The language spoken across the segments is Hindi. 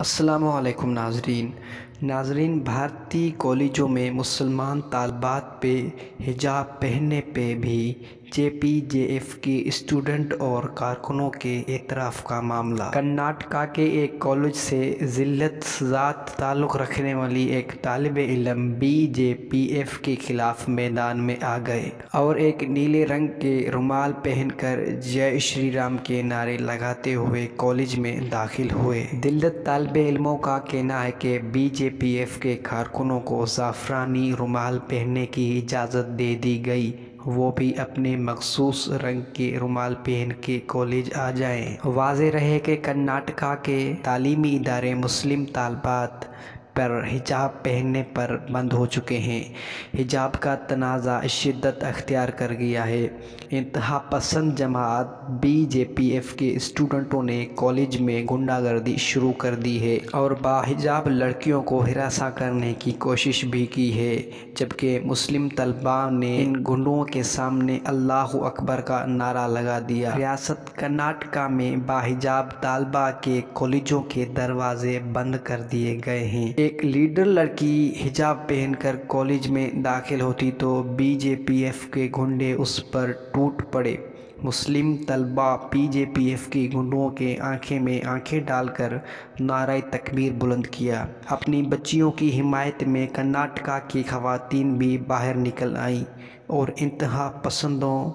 अस्सलामुअलैकुम नाजरीन, भारतीय कॉलेजों में मुसलमान तालबात पे हिजाब पहनने पे भी जेपीजेएफ की स्टूडेंट और कारकुनों के एतराफ़ का मामला। कर्नाटक के एक कॉलेज से ज़िल्लत ज़ात ताल्लुक़ रखने वाली एक तालिब इलम बीजेपीएफ के ख़िलाफ़ मैदान में आ गए और एक नीले रंग के रुमाल पहनकर जय श्री राम के नारे लगाते हुए कॉलेज में दाखिल हुए। ज़िल्लत तालिब इलमों का कहना है कि बीजेपीएफ के कारकुनों को ज़ाफ़रानी रुमाल पहनने की इजाज़त दे दी गई, वो भी अपने मखसूस रंग के रुमाल पहन के कॉलेज आ जाएं। वाज़े रहे कि कर्नाटका के तालीमी इदारे मुस्लिम तालबात पर हिजाब पहनने पर बंद हो चुके हैं। हिजाब का तनाज़ा शिद्दत अख्तियार कर गया है। इंतहा पसंद जमात बीजेपीएफ के स्टूडेंटों ने कॉलेज में गुंडागर्दी शुरू कर दी है और बाहिजाब लड़कियों को हिरासा करने की कोशिश भी की है, जबकि मुस्लिम तलबा ने इन गुंडों के सामने अल्लाहु अकबर का नारा लगा दिया। रियासत कर्नाटक में बाहिजाब तालबा के कॉलेजों के दरवाजे बंद कर दिए गए हैं। एक लीडर लड़की हिजाब पहनकर कॉलेज में दाखिल होती तो बीजेपीएफ के गुंडे उस पर टूट पड़े। मुस्लिम तलबा बीजेपीएफ के गुंडों के आंखें में आंखें डालकर नारा तकबीर बुलंद किया। अपनी बच्चियों की हिमायत में कर्नाटक की खवातीन भी बाहर निकल आईं और इंतहा पसंदों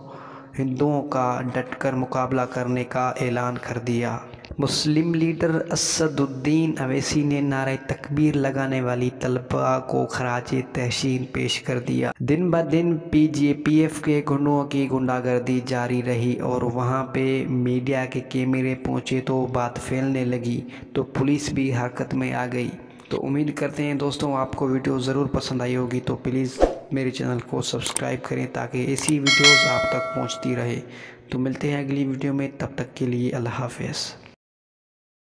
हिंदुओं का डटकर मुकाबला करने का ऐलान कर दिया। मुस्लिम लीडर असदुद्दीन अवैसी ने नारा तकबीर लगाने वाली तलबा को खराज तहसीन पेश कर दिया। दिन ब दिन बीजेपीएफ के गुंडों की गुंडागर्दी जारी रही और वहां पे मीडिया के कैमरे पहुंचे तो बात फैलने लगी, तो पुलिस भी हरकत में आ गई। तो उम्मीद करते हैं दोस्तों आपको वीडियो ज़रूर पसंद आई होगी, तो प्लीज़ मेरे चैनल को सब्सक्राइब करें ताकि ऐसी वीडियोस आप तक पहुंचती रहे। तो मिलते हैं अगली वीडियो में, तब तक के लिए अल्लाह हाफ़िज़।